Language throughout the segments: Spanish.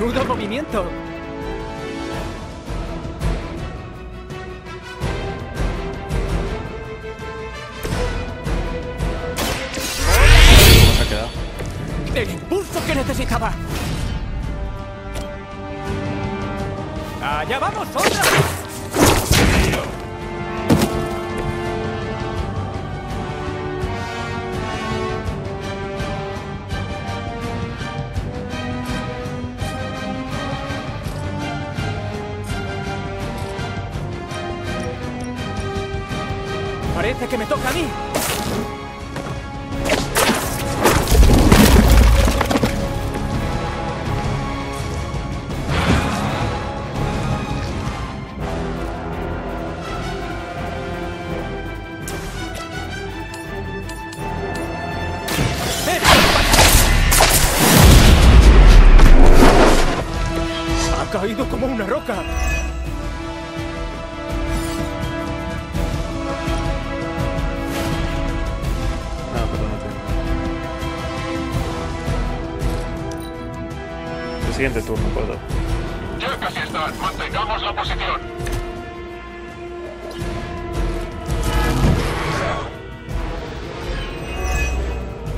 ¡Menudo movimiento! ¿Cómo se ha quedado? ¡El impulso que necesitaba! ¡Allá vamos, otra vez! Parece que me toca a mí. Ha caído como una roca. Siguiente turno, puedo. Ya casi están, mantengamos la posición.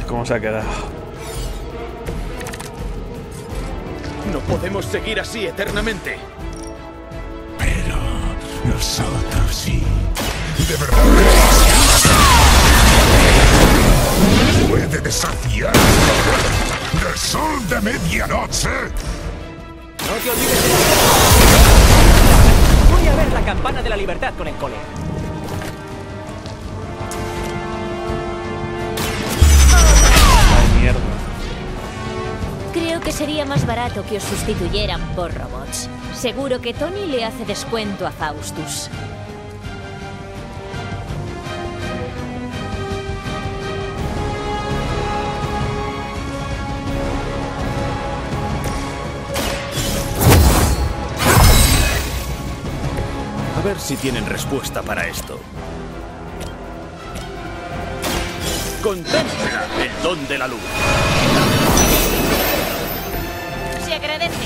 ¿Cómo se ha quedado? No podemos seguir así eternamente. Pero nosotros sí. De verdad. Puede desafiar. ¡El sol de medianoche! ¡No te olvides de la... Voy a ver la campana de la libertad con el cole. ¡Ay, mierda! Creo que sería más barato que os sustituyeran por robots. Seguro que Tony le hace descuento a Faustus. A ver si tienen respuesta para esto. Contempla el don de la luz. Se agradece.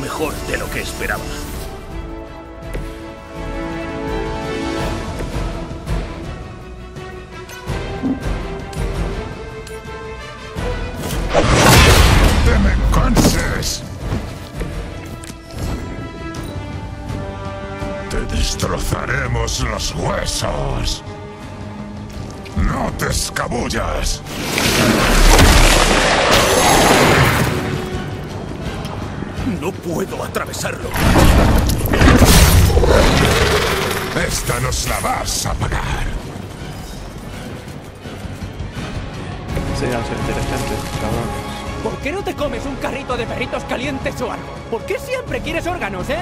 Mejor de lo que esperaba. ¡Deme entonces! Te destrozaremos los huesos. No te escabullas. No puedo atravesarlo. Esta nos la vas a pagar. Será interesante, cabrón. ¿Por qué no te comes un carrito de perritos calientes o algo? ¿Por qué siempre quieres órganos, eh?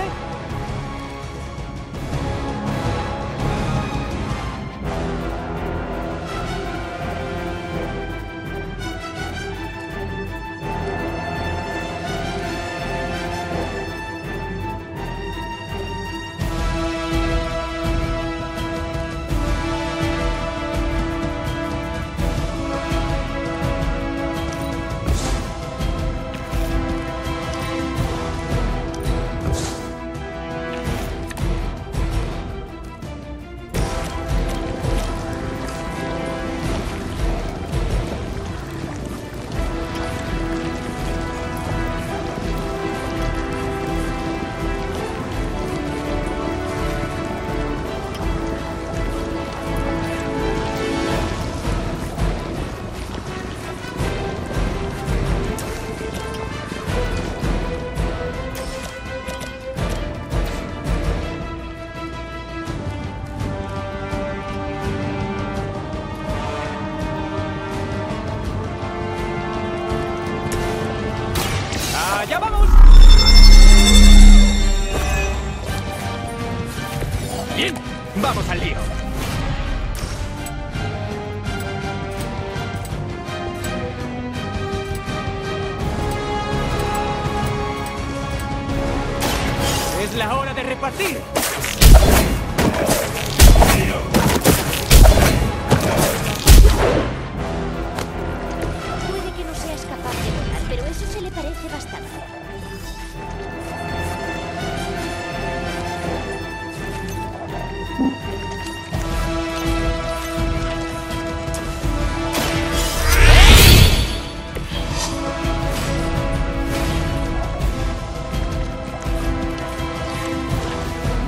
¡Vamos al lío! ¡Es la hora de repartir! Puede que no seas capaz de volar, pero eso se le parece bastante.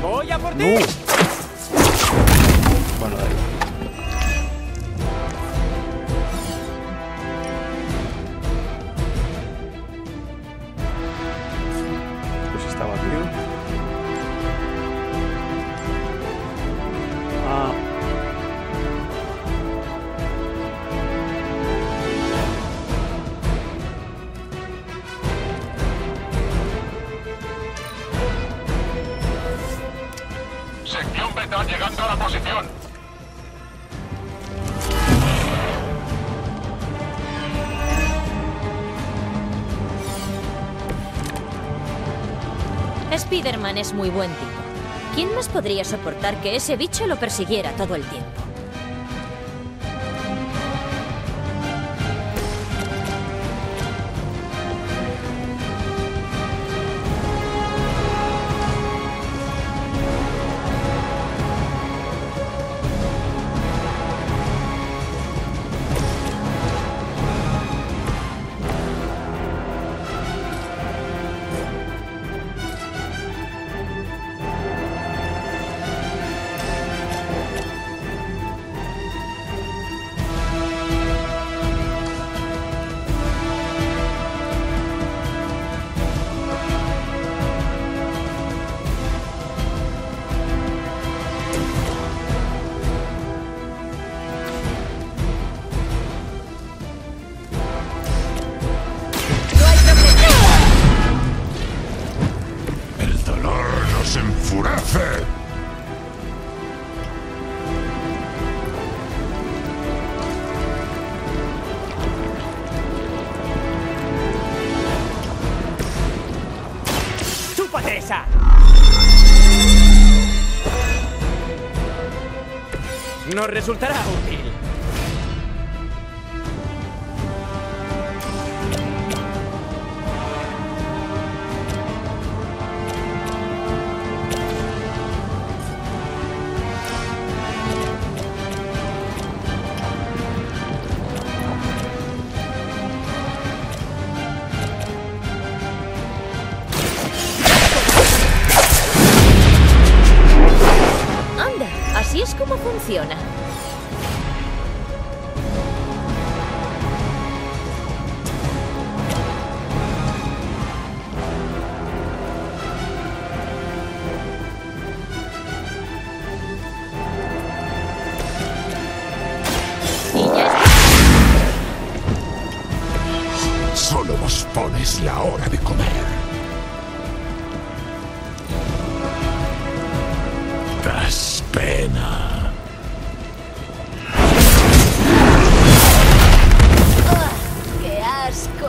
¡Voy a por ti! Bueno, ahí. Pues está batido. Ah. Sección beta llegando a la posición. Spider-Man es muy buen tipo. ¿Quién más podría soportar que ese bicho lo persiguiera todo el tiempo? Nos resultará útil. Así es como funciona. Solo vos pones la hora de comer. Pena. Oh, ¡qué asco!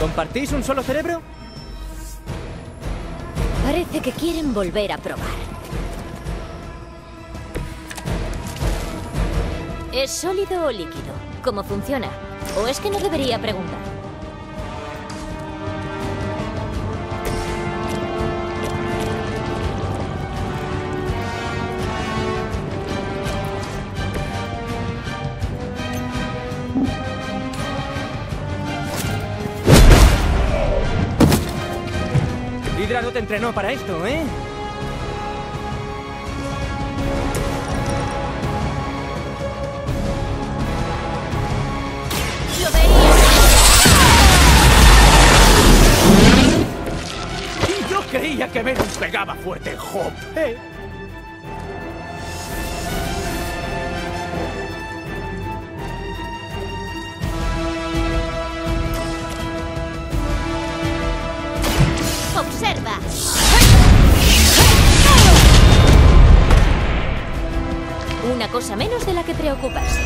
¿Compartís un solo cerebro? Parece que quieren volver a probar. ¿Es sólido o líquido? ¿Cómo funciona? ¿O es que no debería preguntar? No te entrenó para esto, ¿eh? ¡Lo veía! Yo creía que que Venom pegaba fuerte en Job, ¿eh? Observa. Una cosa menos de la que preocuparse.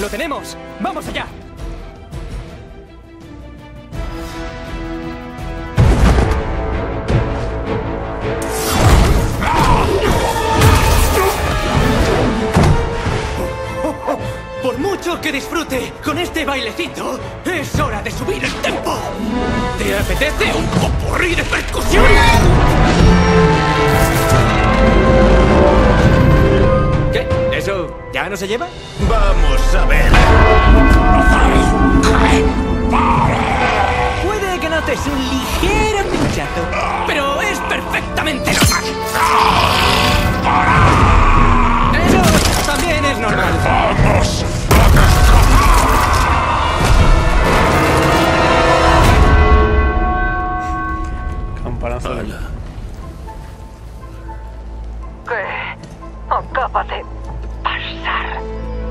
¡Lo tenemos! ¡Vamos allá! Por mucho que disfrute con este bailecito, es hora de subir el tempo. ¿Te apetece un popurrí de percusión? ¿Qué? ¿Eso ya no se lleva? Vamos a ver. Puede que notes un ligero pinchazo, pero es perfectamente normal. Eso también es normal. ¡Vamos! Campanazo. Hola. ¿Qué? Acaba de pasar.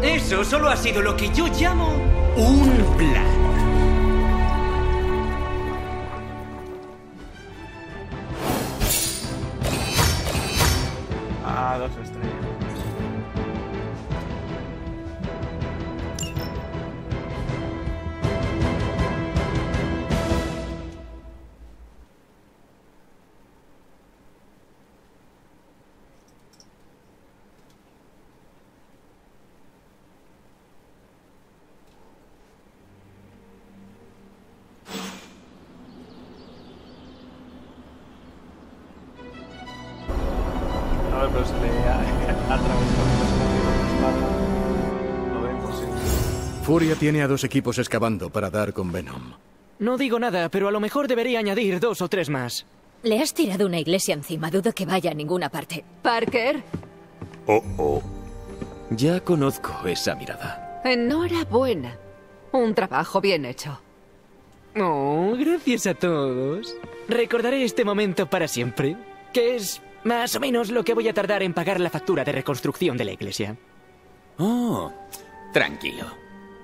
Eso solo ha sido lo que yo llamo un plan. Ah, 2 estrellas. Furia tiene a 2 equipos excavando para dar con Venom. No digo nada, pero a lo mejor debería añadir 2 o 3 más. Le has tirado una iglesia encima, dudo que vaya a ninguna parte. ¿Parker? Oh, oh. Ya conozco esa mirada. Enhorabuena. Un trabajo bien hecho. Oh, gracias a todos. Recordaré este momento para siempre, que es más o menos lo que voy a tardar en pagar la factura de reconstrucción de la iglesia. Oh, tranquilo.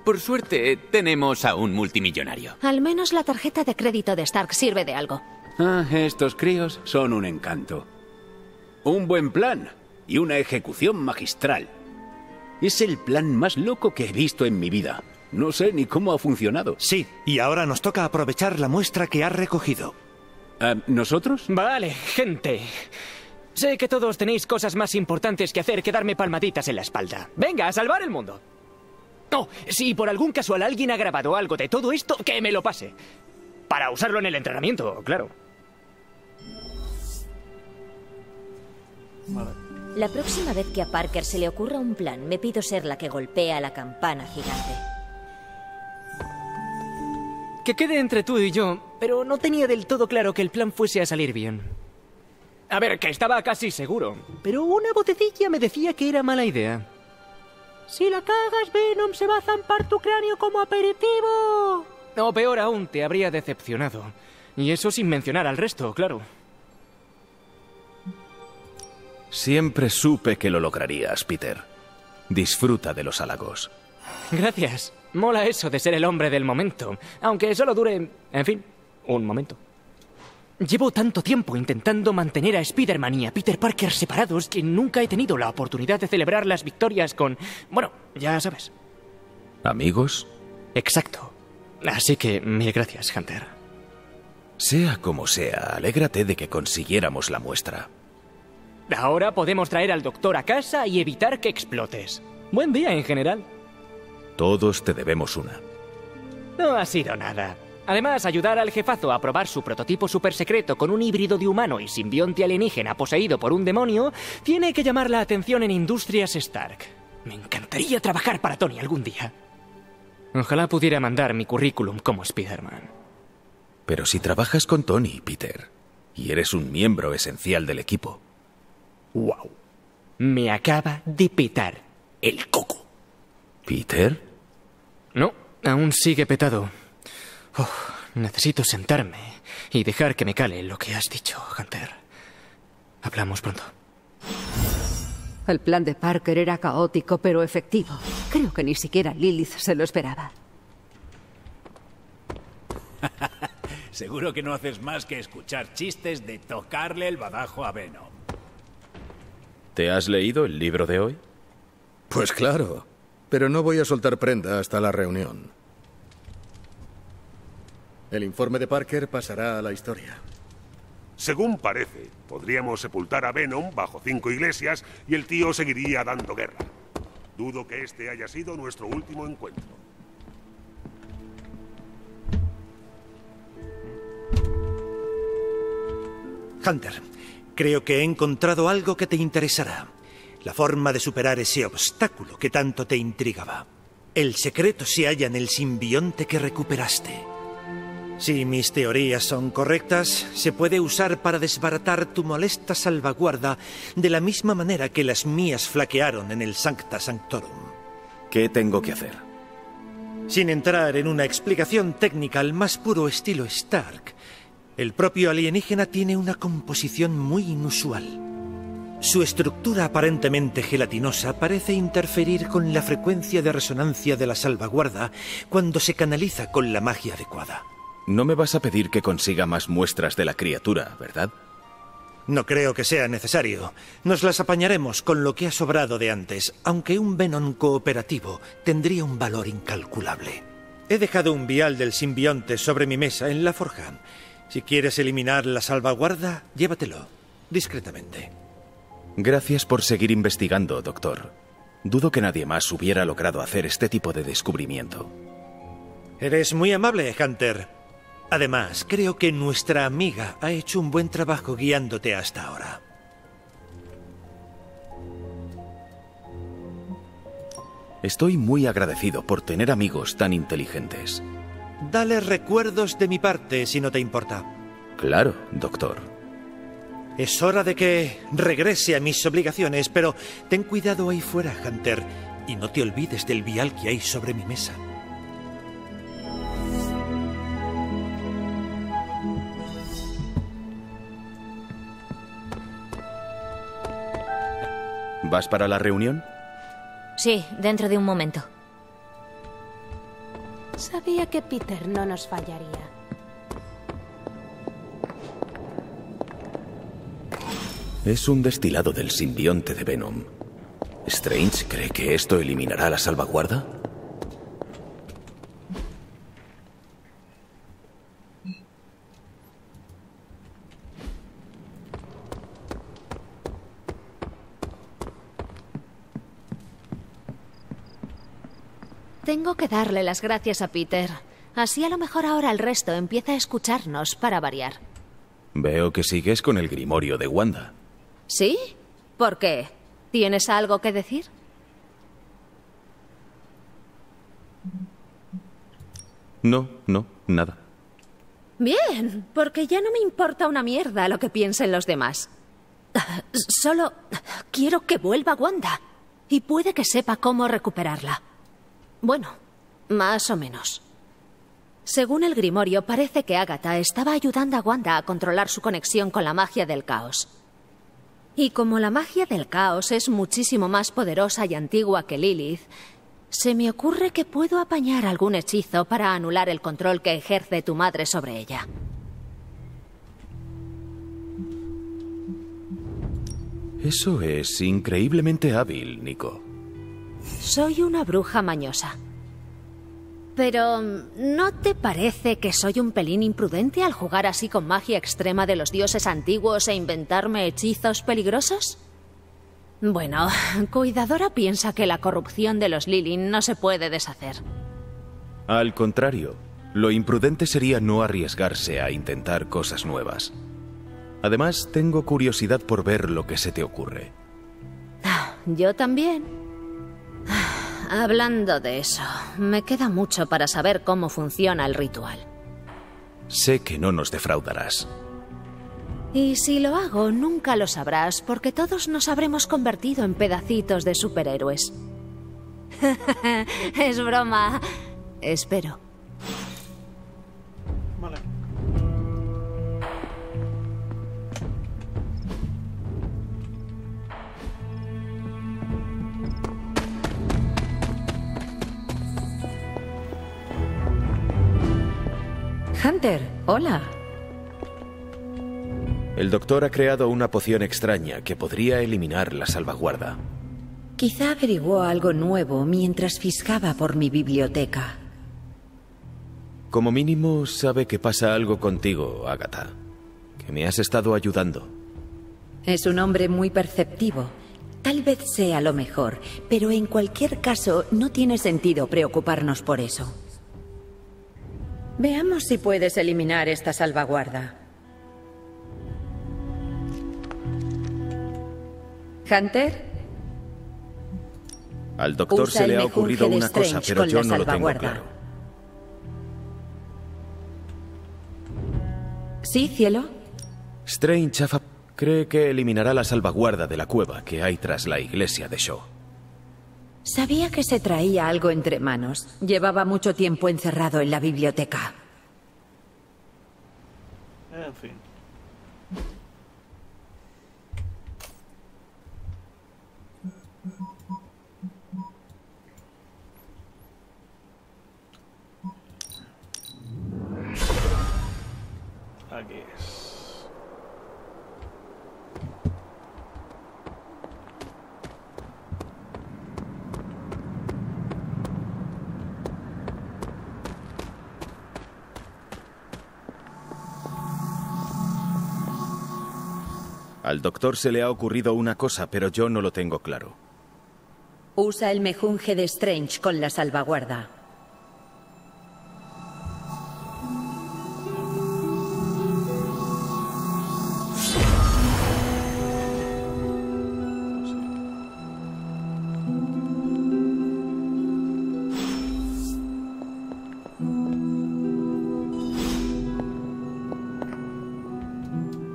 Por suerte, tenemos a un multimillonario. Al menos la tarjeta de crédito de Stark sirve de algo. Ah, estos críos son un encanto. Un buen plan y una ejecución magistral. Es el plan más loco que he visto en mi vida. No sé ni cómo ha funcionado. Sí, y ahora nos toca aprovechar la muestra que has recogido. ¿Nosotros? Vale, gente. Sé que todos tenéis cosas más importantes que hacer que darme palmaditas en la espalda. Venga, a salvar el mundo. No, si por algún casual alguien ha grabado algo de todo esto, que me lo pase. Para usarlo en el entrenamiento, claro. Vale. La próxima vez que a Parker se le ocurra un plan, me pido ser la que golpea la campana gigante. Que quede entre tú y yo, pero no tenía del todo claro que el plan fuese a salir bien. A ver, que estaba casi seguro, pero una vocecilla me decía que era mala idea. Si la cagas, Venom se va a zampar tu cráneo como aperitivo. O peor aún, te habría decepcionado. Y eso sin mencionar al resto, claro. Siempre supe que lo lograrías, Peter. Disfruta de los halagos. Gracias. Mola eso de ser el hombre del momento. Aunque solo dure, en fin, un momento. Llevo tanto tiempo intentando mantener a Spider-Man y a Peter Parker separados que nunca he tenido la oportunidad de celebrar las victorias con... Bueno, ya sabes. ¿Amigos? Exacto. Así que mil gracias, Hunter. Sea como sea, alégrate de que consiguiéramos la muestra. Ahora podemos traer al doctor a casa y evitar que explotes. Buen día en general. Todos te debemos una. No ha sido nada. Además, ayudar al jefazo a probar su prototipo super secreto con un híbrido de humano y simbionte alienígena poseído por un demonio tiene que llamar la atención en Industrias Stark. Me encantaría trabajar para Tony algún día. Ojalá pudiera mandar mi currículum como Spider-Man. Pero si trabajas con Tony, Peter, y eres un miembro esencial del equipo. ¡Wow! Me acaba de petar el coco. ¿Peter? No, Aún sigue petado. Necesito sentarme y dejar que me cale lo que has dicho, Hunter. Hablamos pronto. El plan de Parker era caótico, pero efectivo. Creo que ni siquiera Lilith se lo esperaba. Seguro que no haces más que escuchar chistes de tocarle el badajo a Venom. ¿Te has leído el libro de hoy? Pues claro, pero no voy a soltar prenda hasta la reunión. El informe de Parker pasará a la historia. Según parece, podríamos sepultar a Venom bajo 5 iglesias y el tío seguiría dando guerra. Dudo que este haya sido nuestro último encuentro. Hunter, creo que he encontrado algo que te interesará. La forma de superar ese obstáculo que tanto te intrigaba. El secreto se halla en el simbionte que recuperaste. Si mis teorías son correctas, se puede usar para desbaratar tu molesta salvaguarda de la misma manera que las mías flaquearon en el Sancta Sanctorum. ¿Qué tengo que hacer? Sin entrar en una explicación técnica al más puro estilo Stark, el propio alienígena tiene una composición muy inusual. Su estructura aparentemente gelatinosa parece interferir con la frecuencia de resonancia de la salvaguarda cuando se canaliza con la magia adecuada. No me vas a pedir que consiga más muestras de la criatura, ¿verdad? No creo que sea necesario. Nos las apañaremos con lo que ha sobrado de antes, aunque un Venom cooperativo tendría un valor incalculable. He dejado un vial del simbionte sobre mi mesa en la forja. Si quieres eliminar la salvaguarda, llévatelo, discretamente. Gracias por seguir investigando, doctor. Dudo que nadie más hubiera logrado hacer este tipo de descubrimiento. Eres muy amable, Hunter. Además, creo que nuestra amiga ha hecho un buen trabajo guiándote hasta ahora. Estoy muy agradecido por tener amigos tan inteligentes. Dale recuerdos de mi parte, si no te importa. Claro, doctor. Es hora de que regrese a mis obligaciones, pero ten cuidado ahí fuera, Hunter, y no te olvides del vial que hay sobre mi mesa. ¿Vas para la reunión? Sí, dentro de un momento. Sabía que Peter no nos fallaría. Es un destilado del simbionte de Venom. ¿Strange cree que esto eliminará la salvaguarda? Tengo que darle las gracias a Peter. Así a lo mejor ahora el resto empieza a escucharnos para variar. Veo que sigues con el grimorio de Wanda. ¿Sí? ¿Por qué? ¿Tienes algo que decir? No, nada. Bien, porque ya no me importa una mierda lo que piensen los demás. Solo quiero que vuelva Wanda y puede que sepa cómo recuperarla. Bueno, más o menos. Según el grimorio, parece que Agatha estaba ayudando a Wanda a controlar su conexión con la magia del caos. Y como la magia del caos es muchísimo más poderosa y antigua que Lilith, se me ocurre que puedo apañar algún hechizo para anular el control que ejerce tu madre sobre ella. Eso es increíblemente hábil, Nico. Soy una bruja mañosa. Pero, ¿no te parece que soy un pelín imprudente al jugar así con magia extrema de los dioses antiguos e inventarme hechizos peligrosos? Bueno, Cuidadora piensa que la corrupción de los Lilin no se puede deshacer. Al contrario, lo imprudente sería no arriesgarse a intentar cosas nuevas. Además, tengo curiosidad por ver lo que se te ocurre. Yo también. Hablando de eso, me queda mucho para saber cómo funciona el ritual. Sé que no nos defraudarás. Y si lo hago, nunca lo sabrás, porque todos nos habremos convertido en pedacitos de superhéroes. Es broma. Espero. Vale. Hunter, hola. El doctor ha creado una poción extraña que podría eliminar la salvaguarda. Quizá averiguó algo nuevo mientras fiscaba por mi biblioteca. Como mínimo, sabe que pasa algo contigo, Agatha. Que me has estado ayudando. Es un hombre muy perceptivo. Tal vez sea lo mejor, pero en cualquier caso no tiene sentido preocuparnos por eso. Veamos si puedes eliminar esta salvaguarda. ¿Hunter? Al doctor se le ha ocurrido una cosa, pero yo no lo tengo claro. ¿Sí, cielo? Strange cree que eliminará la salvaguarda de la cueva que hay tras la iglesia de Shaw. Sabía que se traía algo entre manos. Llevaba mucho tiempo encerrado en la biblioteca. En fin. Aquí es. Al doctor se le ha ocurrido una cosa, pero yo no lo tengo claro. Usa el mejunje de Strange con la salvaguarda.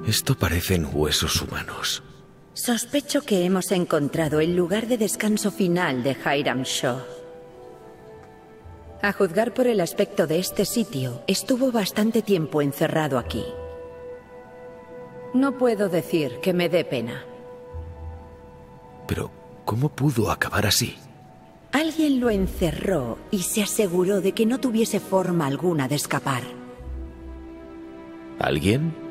Esto parecen huesos humanos. Sospecho que hemos encontrado el lugar de descanso final de Hiram Shaw. A juzgar por el aspecto de este sitio, estuvo bastante tiempo encerrado aquí. No puedo decir que me dé pena. Pero, ¿cómo pudo acabar así? Alguien lo encerró y se aseguró de que no tuviese forma alguna de escapar. ¿Alguien?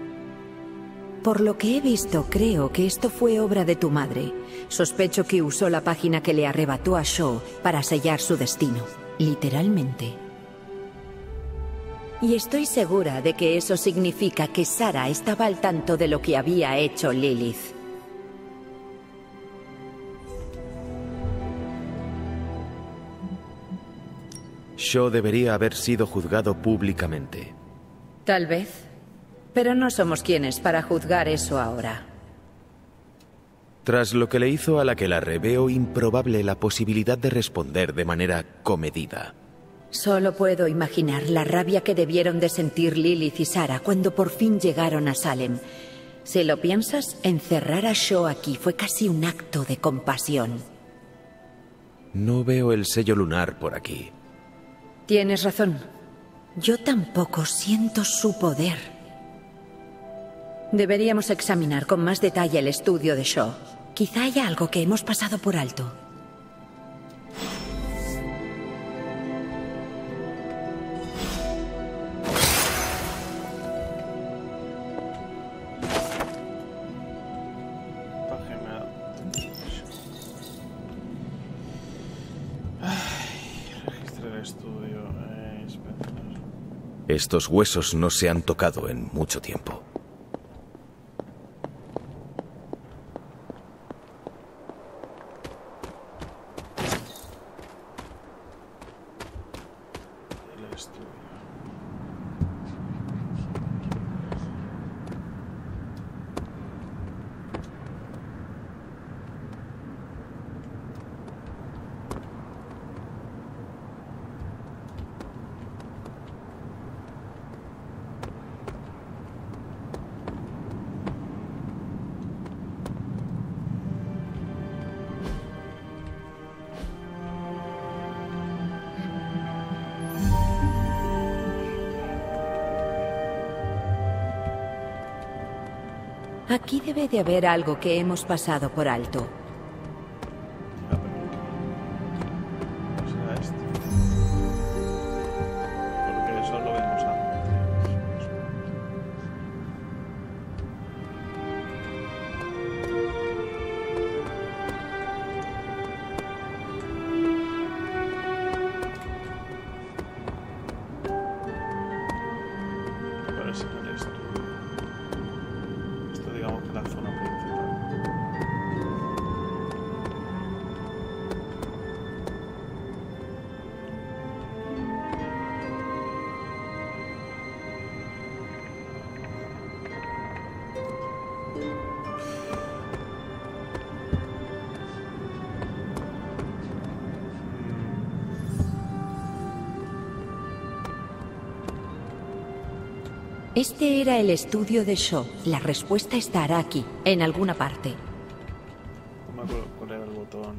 Por lo que he visto, creo que esto fue obra de tu madre. Sospecho que usó la página que le arrebató a Shaw para sellar su destino, literalmente. Y estoy segura de que eso significa que Sara estaba al tanto de lo que había hecho Lilith. Shaw debería haber sido juzgado públicamente. Tal vez. Pero no somos quienes para juzgar eso ahora. Tras lo que le hizo a la que la reveo improbable la posibilidad de responder de manera comedida. Solo puedo imaginar la rabia que debieron de sentir Lilith y Sara cuando por fin llegaron a Salem. Si lo piensas, encerrar a Shaw aquí fue casi un acto de compasión. No veo el sello lunar por aquí. Tienes razón. Yo tampoco siento su poder. Deberíamos examinar con más detalle el estudio de Shaw. Quizá haya algo que hemos pasado por alto. Estos huesos no se han tocado en mucho tiempo. Aquí debe de haber algo que hemos pasado por alto. Este era el estudio de Shaw. La respuesta estará aquí, en alguna parte. No me acuerdo cuál era el botón.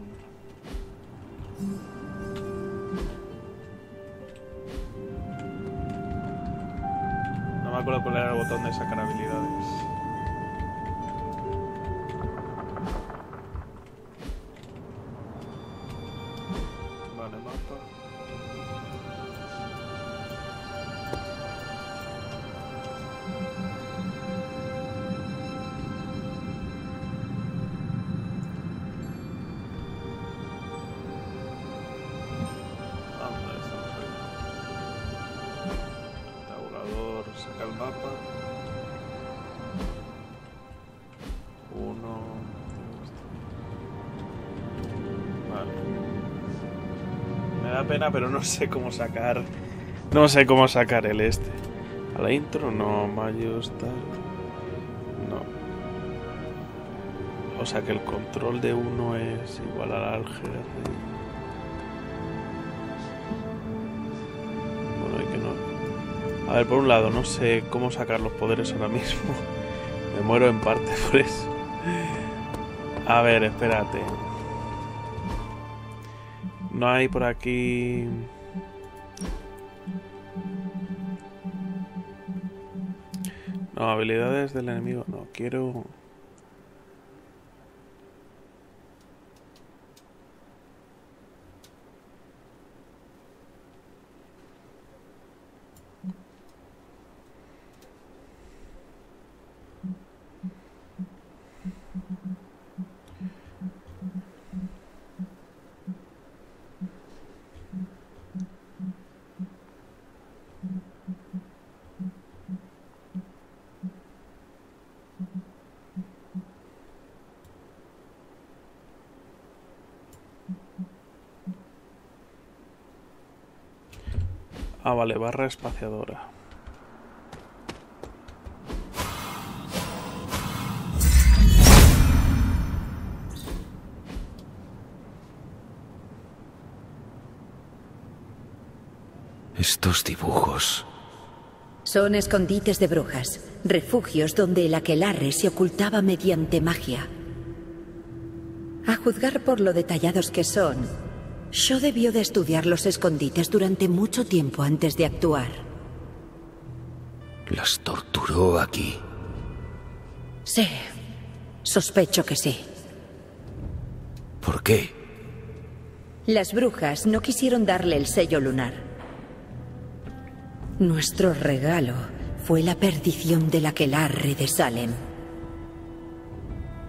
No me acuerdo cuál era el botón de sacar habilidades. Vale, mapa. Pena, pero no sé cómo sacar. No sé cómo sacar el este. A la intro, no, mayúscula. No. O sea que el control de uno es igual al álgebra. Bueno, y que no. A ver, por un lado, no sé cómo sacar los poderes ahora mismo. Me muero en parte por eso. A ver, espérate. No hay por aquí... No, habilidades del enemigo. No, quiero... Ah, vale, barra espaciadora. Estos dibujos... Son escondites de brujas, refugios donde el aquelarre se ocultaba mediante magia. A juzgar por lo detallados que son... Shaw debió de estudiar los escondites durante mucho tiempo antes de actuar. ¿Las torturó aquí? Sí, sospecho que sí. ¿Por qué? Las brujas no quisieron darle el sello lunar. Nuestro regalo fue la perdición del aquelarre de Salem.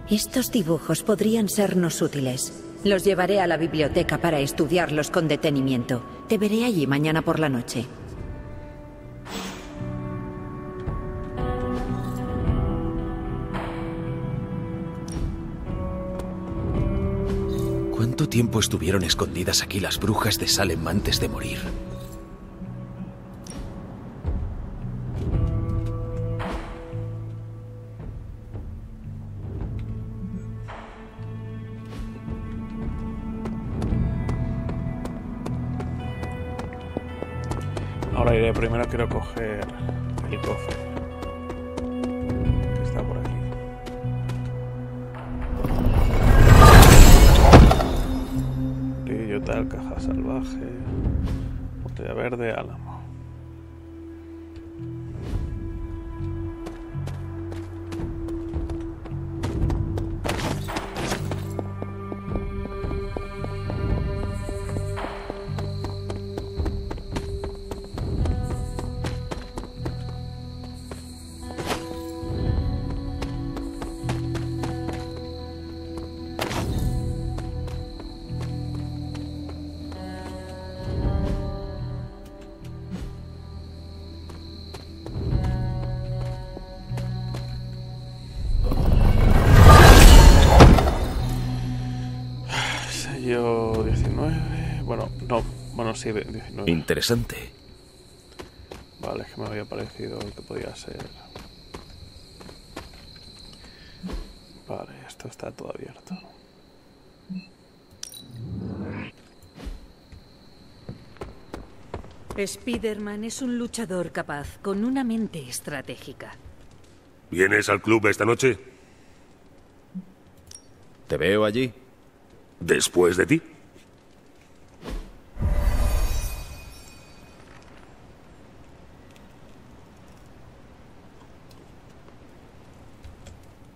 Estos dibujos podrían sernos útiles. Los llevaré a la biblioteca para estudiarlos con detenimiento. Te veré allí mañana por la noche. ¿Cuánto tiempo estuvieron escondidas aquí las brujas de Salem antes de morir? Ahora iré, primero quiero coger el cofre que está por aquí. Rillotal, caja salvaje, botella verde, álamo. Yo 19... Bueno, no. Bueno, sí, 19. Interesante. Vale, es que me había parecido que podía ser... Vale, esto está todo abierto. Spider-Man es un luchador capaz, con una mente estratégica. ¿Vienes al club esta noche? Te veo allí. ¿Después de ti?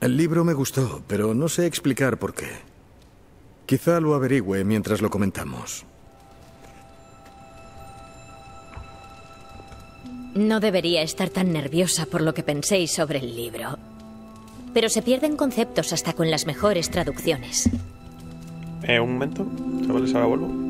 El libro me gustó, pero no sé explicar por qué. Quizá lo averigüe mientras lo comentamos. No debería estar tan nerviosa por lo que penséis sobre el libro. Pero se pierden conceptos hasta con las mejores traducciones. Un momento, chavales, ahora vuelvo.